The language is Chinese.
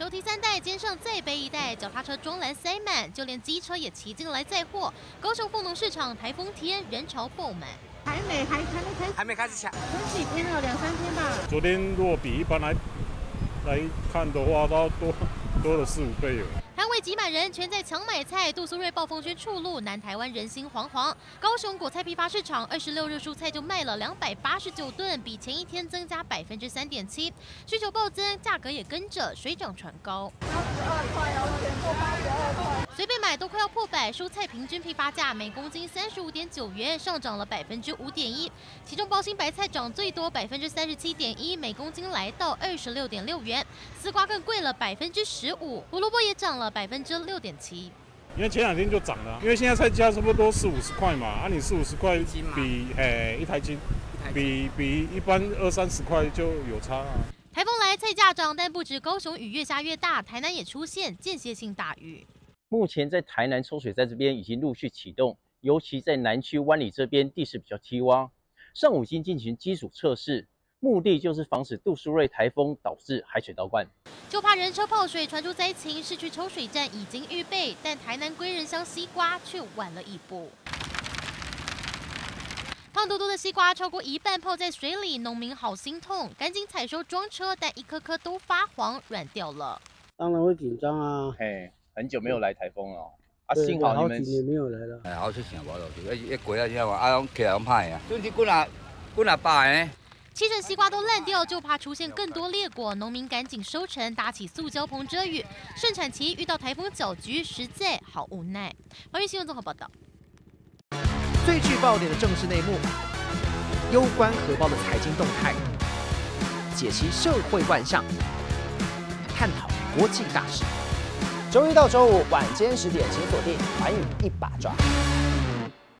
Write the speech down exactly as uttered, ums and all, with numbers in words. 手提三代肩上再背一袋，脚踏车装篮塞满，就连机车也骑进来载货。高雄凤农市场台风天人潮爆满，还没还还没开始，还没开始抢，才几天了，两三天吧。昨天如果比一般来来看的话，它多多了四五倍有。 摊位挤满人，全在抢买菜。杜苏芮暴风圈触路，南台湾人心惶惶。高雄果菜批发市场二十六日蔬菜就卖了两百八十九吨，比前一天增加百分之三点七，需求暴增，价格也跟着水涨船高。八十二块哦，全部八十二块，随便买都快要破百。蔬菜平均批发价每公斤三十五点九元，上涨了百分之五点一，其中包心白菜涨最多，百分之三十七点一，每公斤来到二十六点六元。丝瓜更贵了百分之十五，胡萝卜也涨了 百分之六点七，因为前两天就涨了，因为现在菜价差不多四五十块嘛，啊，你四五十块比诶一台斤，比比一般二三十块就有差啊。台风来，菜价涨，但不止高雄雨越下越大，台南也出现间歇性大雨。目前在台南抽水站这边已经陆续启动，尤其在南区湾里这边地势比较低洼，上午已经进行基础测试。 目的就是防止杜苏芮台风导致海水倒灌，就怕人车泡水传出灾情。市区抽水站已经预备，但台南归仁乡西瓜却晚了一步。胖嘟嘟的西瓜超过一半泡在水里，农民好心痛，赶紧采收装车，但一颗颗都发黄软掉了。当然会紧张啊！嘿，很久没有来台风了。 啊，幸好你们没有来了。哎，好出城无落去，一一过啊，你看嘛，啊，起来咁歹啊，总之滚啊滚啊败呢。 七成西瓜都烂掉，就怕出现更多裂果，农民赶紧收成，搭起塑胶棚遮雨。盛产期遇到台风搅局，实在好无奈。环宇新闻综合报道。最具爆点的政治内幕，攸关荷包的财经动态，解析社会万象，探讨国际大事。周一到周五晚间十点，请锁定《环宇一把抓》。